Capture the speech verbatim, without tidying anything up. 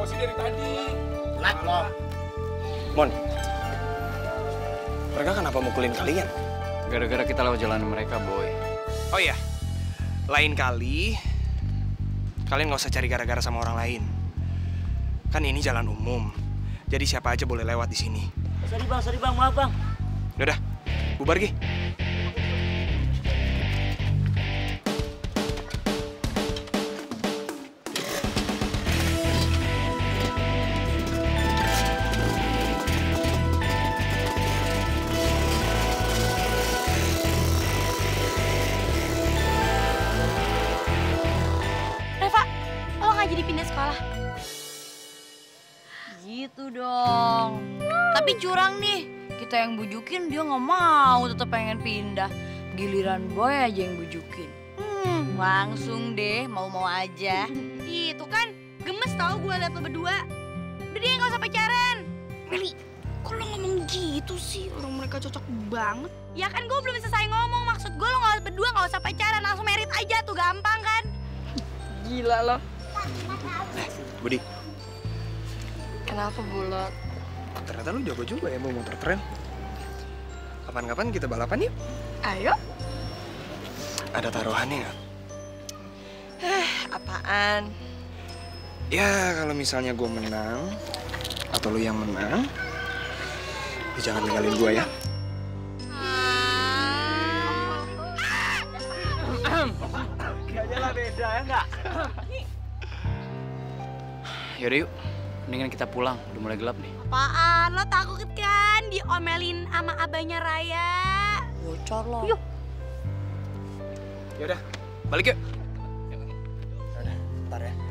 emosi dari tadi. Nak, Mon. Mon, mereka kenapa mukulin kalian? Gara-gara kita lewat jalan mereka, Boy. Oh iya, lain kali kalian nggak usah cari gara-gara sama orang lain. Kan ini jalan umum, jadi siapa aja boleh lewat di sini. Sorry bang, sorry bang, maaf bang. Udah, bubar gi. Gitu dong. Tapi curang nih, kita yang bujukin dia nggak mau, tetap pengen pindah. Giliran Boy aja yang bujukin. Hmm, langsung deh mau-mau aja. Itu kan gemes tau gue liat lo berdua. Udah deh nggak usah pacaran. Meli, kok lo ngomong gitu sih? Orang mereka cocok banget. Ya kan gue belum selesai ngomong, maksud gue lo nggak berdua nggak usah pacaran, langsung merit aja tuh gampang kan? Gila lo. Eh, Budi. Kenapa bulat? Ternyata lu jago juga ya mau motor trail. Kapan-kapan kita balapan yuk. Ayo. Ada taruhannya nggak? Eh, apaan? Ya kalau misalnya gue menang atau lu yang menang, lu jangan ninggalin gue ya. Kayaknya lah beda ya nggak? Yaudah yuk. Mendingan kita pulang, udah mulai gelap nih. Apaan? Lo takut kan diomelin sama abahnya Raya? Bocor lo. Yuk. Yaudah, balik yuk. Yaudah, ntar ya.